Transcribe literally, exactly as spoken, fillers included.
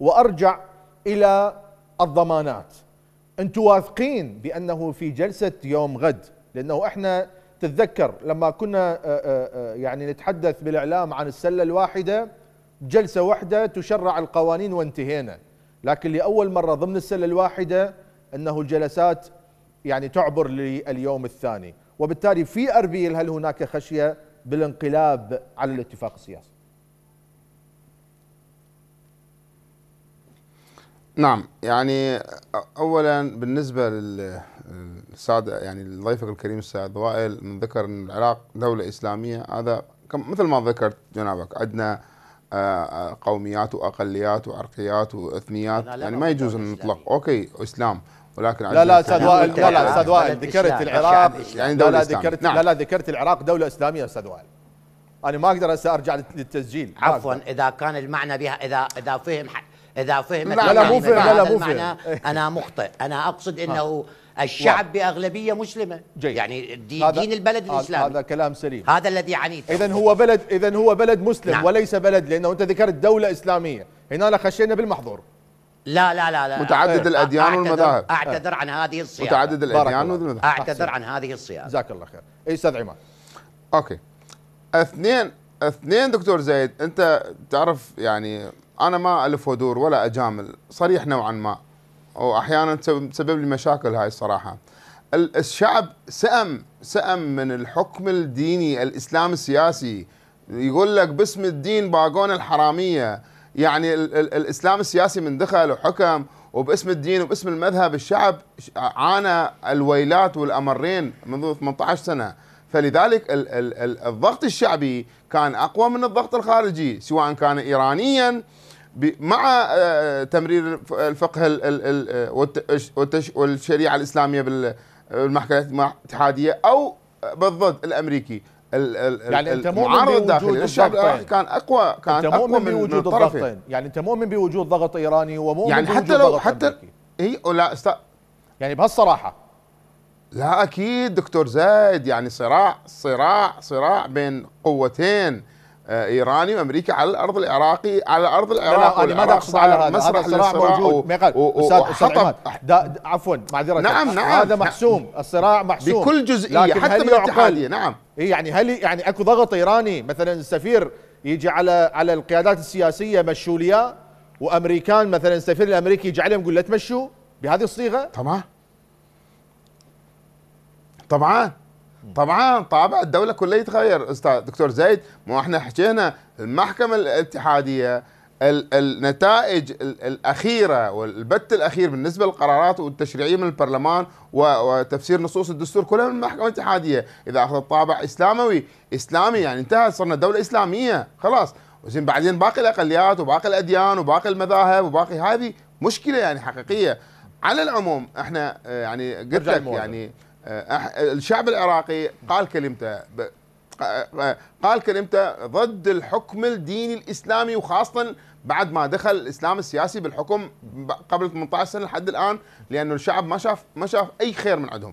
وأرجع إلى الضمانات. أنتم واثقين بأنه في جلسة يوم غد، لأنه إحنا تتذكر لما كنا يعني نتحدث بالإعلام عن السلة الواحدة، جلسة واحدة تشرع القوانين وانتهينا، لكن لأول مرة ضمن السلة الواحدة أنه الجلسات يعني تعبر لليوم الثاني، وبالتالي في أربيل هل هناك خشية بالانقلاب على الاتفاق السياسي؟ نعم، يعني أولا بالنسبة للسعد يعني لضيفك الكريم السعد وائل، من ذكر أن العراق دولة إسلامية، هذا مثل ما ذكرت جنابك عندنا قوميات وأقليات وعرقيات وإثنيات، يعني ما يجوز أن نطلق أوكي إسلام، ولكن لا لا استاذ وائل، لا لا استاذ وائل ذكرت العراق يعني دولة إسلامية. نعم. لا لا ذكرت العراق دولة إسلامية استاذ وائل، أنا ما أقدر هسه أرجع للتسجيل. عفوا، إذا كان المعنى بها إذا إذا فهم إذا فهمت لا لا مو فهم لا لا مو فهم أنا مخطئ، أنا أقصد أنه الشعب بأغلبية مسلمة، يعني دي دين البلد الإسلامي. هذا كلام سليم، هذا الذي عنيت. إذا هو بلد إذا هو بلد مسلم. نعم. وليس بلد، لأنه أنت ذكرت دولة إسلامية، هنا خشينا بالمحظور. لا لا لا لا متعدد الأديان والمذاهب. أعتذر عن هذه الصياغة، متعدد الأديان والمذاهب، أعتذر عن هذه الصياغة. جزاك الله خير. إي أستاذ عماد. أوكي، اثنين اثنين دكتور زايد، أنت تعرف يعني أنا ما ألف ودور ولا أجامل، صريح نوعا ما، وأحيانا تسبب لي مشاكل هاي الصراحة. الشعب سأم سأم من الحكم الديني الإسلام السياسي، يقول لك باسم الدين باقون الحرامية، يعني ال ال الإسلام السياسي من دخل وحكم، وباسم الدين وباسم المذهب الشعب عانى الويلات والأمرين منذ ثمانية عشر سنة، فلذلك ال ال ال الضغط الشعبي كان أقوى من الضغط الخارجي، سواء كان إيرانيا مع تمرير الفقه والشريعة الإسلامية بالمحكمة الاتحادية أو بالضد الأمريكي. يعني انت مؤمن بوجود الضغطين، كان اقوى كان انت مؤمن بوجود الضغطين، يعني انت مؤمن بوجود ضغط ايراني ومؤمن يعني بوجود حتى لو حتى هي لا است... يعني بهالصراحه لا اكيد دكتور زايد، يعني صراع صراع صراع بين قوتين، ايراني وامريكا على الارض العراقي على ارض العراق. لا انا ما اقصد على هذا، هذا الصراع موجود. استاذ عماد عفوا معذره. نعم نعم هذا محسوم، الصراع محسوم بكل جزئيه حتى بالاتحاديه. نعم اي يعني هل يعني اكو ضغط ايراني مثلا السفير يجي على على القيادات السياسيه مشوا ليا، وامريكان مثلا السفير الامريكي يجي عليهم يقول لا تمشوا بهذه الصيغه؟ طبعا طبعا طبعا طابع الدولة كلها يتغير استاذ دكتور زايد. ما احنا حكينا المحكمة الاتحادية ال النتائج ال الأخيرة والبت الأخير بالنسبة للقرارات والتشريعية من البرلمان وتفسير نصوص الدستور كلها من المحكمة الاتحادية، إذا أخذت طابع إسلامي إسلامي يعني انتهى، صرنا دولة إسلامية خلاص. وزين بعدين باقي الأقليات وباقي الأديان وباقي المذاهب وباقي، هذه مشكلة يعني حقيقية. على العموم احنا يعني قلت لك يعني الشعب العراقي قال كلمته قال كلمته ضد الحكم الديني الإسلامي، وخاصة بعد ما دخل الإسلام السياسي بالحكم قبل ثمانية عشر سنة لحد الآن، لأنه الشعب ما شاف ما شاف أي خير من عندهم.